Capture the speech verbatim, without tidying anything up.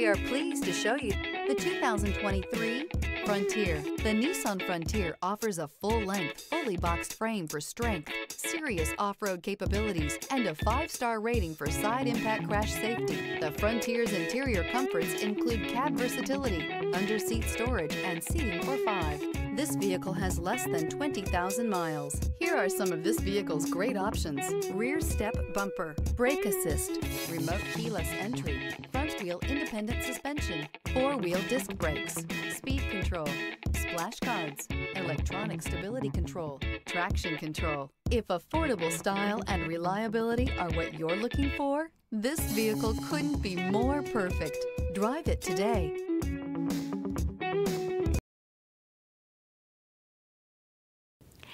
We are pleased to show you the two thousand twenty-three Frontier. The Nissan Frontier offers a full-length, fully boxed frame for strength, serious off-road capabilities, and a five-star rating for side impact crash safety. The Frontier's interior comforts include cab versatility, under-seat storage, and seating for five. This vehicle has less than twenty thousand miles. Here are some of this vehicle's great options: rear step bumper, brake assist, remote keyless entry, front wheel independent suspension, four-wheel disc brakes, speed control, splash guards, electronic stability control, traction control. If affordable style and reliability are what you're looking for, this vehicle couldn't be more perfect. Drive it today.